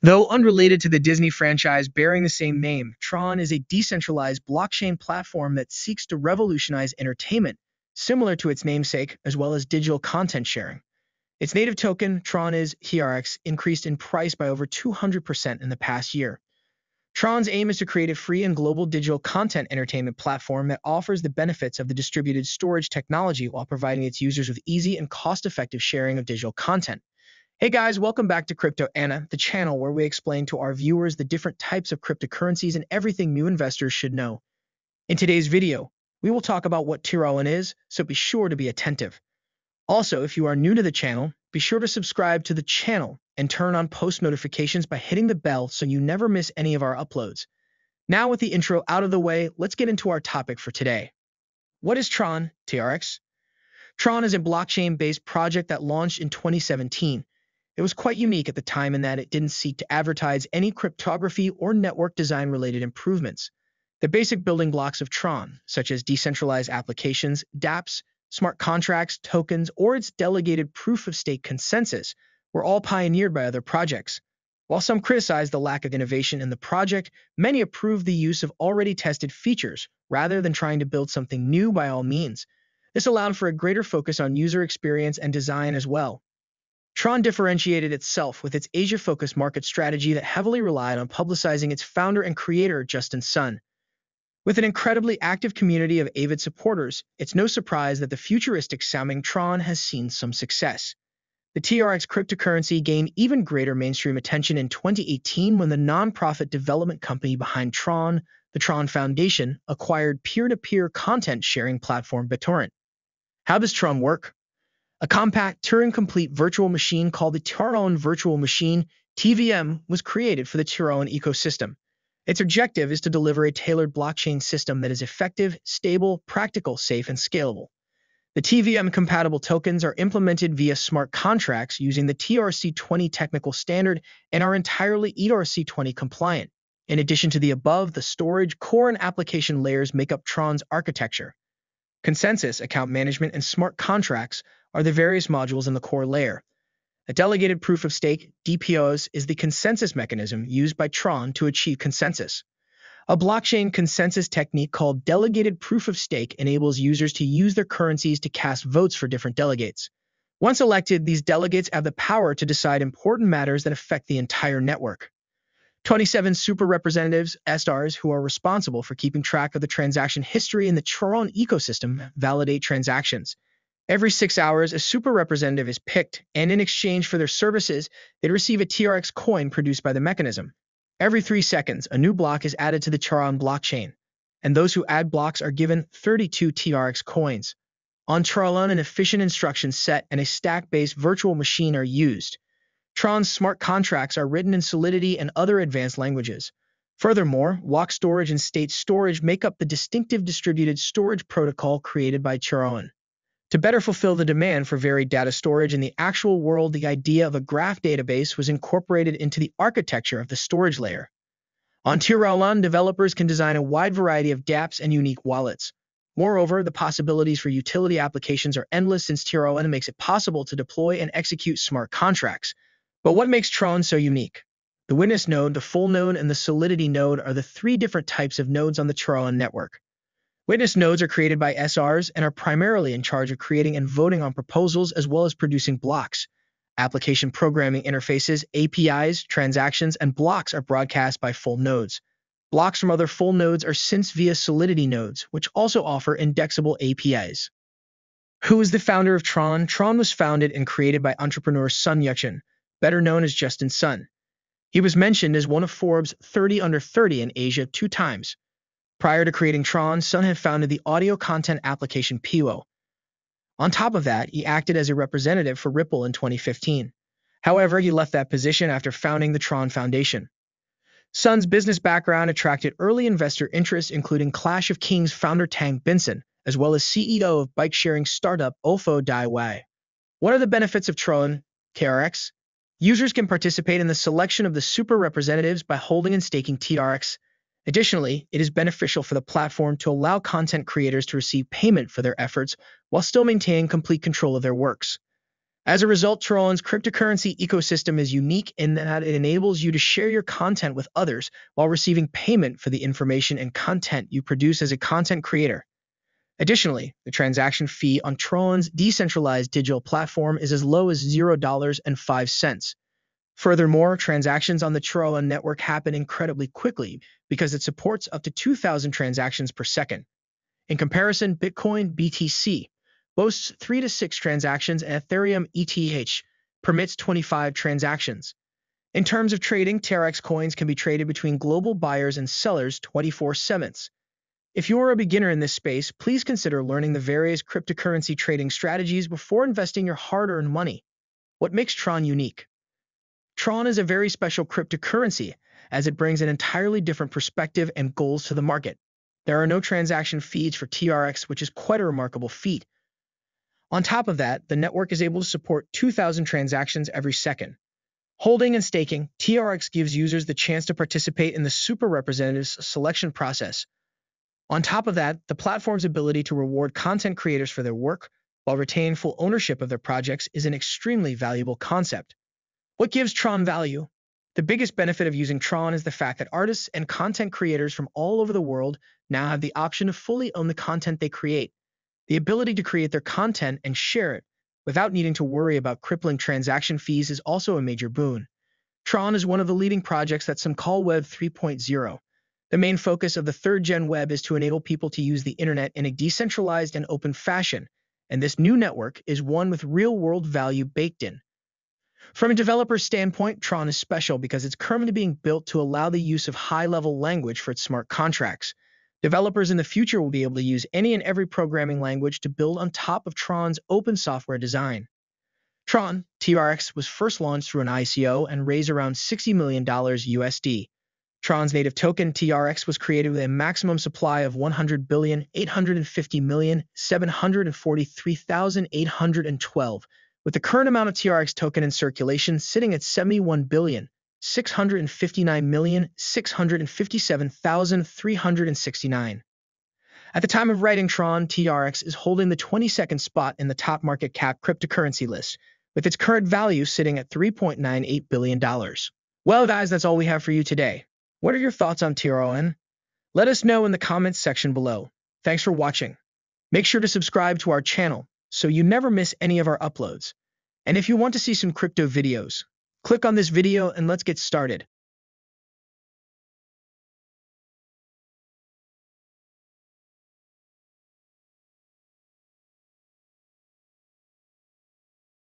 Though unrelated to the Disney franchise bearing the same name, Tron is a decentralized blockchain platform that seeks to revolutionize entertainment, similar to its namesake, as well as digital content sharing. Its native token, Tron is TRX, increased in price by over 200% in the past year. Tron's aim is to create a free and global digital content entertainment platform that offers the benefits of the distributed storage technology while providing its users with easy and cost-effective sharing of digital content. Hey guys, welcome back to CryptoAnna, the channel where we explain to our viewers the different types of cryptocurrencies and everything new investors should know. In today's video, we will talk about what TRON is, so be sure to be attentive. Also, if you are new to the channel, be sure to subscribe to the channel and turn on post notifications by hitting the bell so you never miss any of our uploads. Now with the intro out of the way, let's get into our topic for today. What is Tron, TRX? Tron is a blockchain-based project that launched in 2017. It was quite unique at the time in that it didn't seek to advertise any cryptography or network design-related improvements. The basic building blocks of Tron, such as decentralized applications, dApps, smart contracts, tokens, or its delegated proof-of-stake consensus, were all pioneered by other projects. While some criticized the lack of innovation in the project, many approved the use of already tested features, rather than trying to build something new by all means. This allowed for a greater focus on user experience and design as well. Tron differentiated itself with its Asia-focused market strategy that heavily relied on publicizing its founder and creator, Justin Sun. With an incredibly active community of avid supporters, it's no surprise that the futuristic-sounding Tron has seen some success. The TRX cryptocurrency gained even greater mainstream attention in 2018 when the nonprofit development company behind Tron, the Tron Foundation, acquired peer-to-peer content-sharing platform BitTorrent. How does Tron work? A compact Turing-complete virtual machine called the Tron Virtual Machine, TVM, was created for the Tron ecosystem. Its objective is to deliver a tailored blockchain system that is effective, stable, practical, safe, and scalable. The TVM-compatible tokens are implemented via smart contracts using the TRC20 technical standard and are entirely ERC20 compliant. In addition to the above, the storage, core, and application layers make up Tron's architecture. Consensus, account management, and smart contracts are the various modules in the core layer. A delegated proof of stake, DPoS, is the consensus mechanism used by Tron to achieve consensus. A blockchain consensus technique called delegated proof of stake enables users to use their currencies to cast votes for different delegates. Once elected, these delegates have the power to decide important matters that affect the entire network. 27 super representatives, SRs, who are responsible for keeping track of the transaction history in the Tron ecosystem, validate transactions. Every 6 hours, a super representative is picked, and in exchange for their services, they receive a TRX coin produced by the mechanism. Every 3 seconds, a new block is added to the Tron blockchain, and those who add blocks are given 32 TRX coins. On Tron, an efficient instruction set and a stack-based virtual machine are used. Tron's smart contracts are written in Solidity and other advanced languages. Furthermore, block storage and state storage make up the distinctive distributed storage protocol created by Tron. To better fulfill the demand for varied data storage in the actual world, the idea of a graph database was incorporated into the architecture of the storage layer. On Tron, developers can design a wide variety of dApps and unique wallets. Moreover, the possibilities for utility applications are endless since Tron makes it possible to deploy and execute smart contracts. But what makes Tron so unique? The witness node, the full node, and the Solidity node are the three different types of nodes on the Tron network. Witness nodes are created by SRs and are primarily in charge of creating and voting on proposals as well as producing blocks. Application programming interfaces, APIs, transactions, and blocks are broadcast by full nodes. Blocks from other full nodes are synced via Solidity nodes, which also offer indexable APIs. Who is the founder of Tron? Tron was founded and created by entrepreneur Sun Yuchin, better known as Justin Sun. He was mentioned as one of Forbes' 30 Under 30 in Asia 2 times. Prior to creating Tron, Sun had founded the audio content application Piwo. On top of that, he acted as a representative for Ripple in 2015. However, he left that position after founding the Tron Foundation. Sun's business background attracted early investor interest, including Clash of Kings founder Tang Benson, as well as CEO of bike-sharing startup Ofo Dai Wai. What are the benefits of Tron, TRX? Users can participate in the selection of the super representatives by holding and staking TRX. Additionally, it is beneficial for the platform to allow content creators to receive payment for their efforts while still maintaining complete control of their works. As a result, Tron's cryptocurrency ecosystem is unique in that it enables you to share your content with others while receiving payment for the information and content you produce as a content creator. Additionally, the transaction fee on Tron's decentralized digital platform is as low as $0.05. Furthermore, transactions on the Tron network happen incredibly quickly because it supports up to 2,000 transactions per second. In comparison, Bitcoin BTC boasts 3 to 6 transactions, and Ethereum ETH permits 25 transactions. In terms of trading, TRX coins can be traded between global buyers and sellers 24/7. If you are a beginner in this space, please consider learning the various cryptocurrency trading strategies before investing your hard-earned money. What makes Tron unique? Tron is a very special cryptocurrency, as it brings an entirely different perspective and goals to the market. There are no transaction fees for TRX, which is quite a remarkable feat. On top of that, the network is able to support 2,000 transactions every second. Holding and staking, TRX gives users the chance to participate in the super representatives selection process. On top of that, the platform's ability to reward content creators for their work while retaining full ownership of their projects is an extremely valuable concept. What gives Tron value? The biggest benefit of using Tron is the fact that artists and content creators from all over the world now have the option to fully own the content they create. The ability to create their content and share it without needing to worry about crippling transaction fees is also a major boon. Tron is one of the leading projects that some call Web 3.0. The main focus of the third-gen web is to enable people to use the internet in a decentralized and open fashion, and this new network is one with real-world value baked in. From a developer's standpoint, Tron is special because it's currently being built to allow the use of high-level language for its smart contracts. Developers in the future will be able to use any and every programming language to build on top of Tron's open software design. Tron, TRX, was first launched through an ICO and raised around $60 million USD. Tron's native token, TRX, was created with a maximum supply of 100,850,743,812, with the current amount of TRX token in circulation sitting at 71,659,657,369. At the time of writing Tron, TRX is holding the 22nd spot in the top market cap cryptocurrency list, with its current value sitting at $3.98 billion. Well, guys, that's all we have for you today. What are your thoughts on Tron? Let us know in the comments section below. Thanks for watching. Make sure to subscribe to our channel so you never miss any of our uploads. And if you want to see some crypto videos, click on this video and let's get started.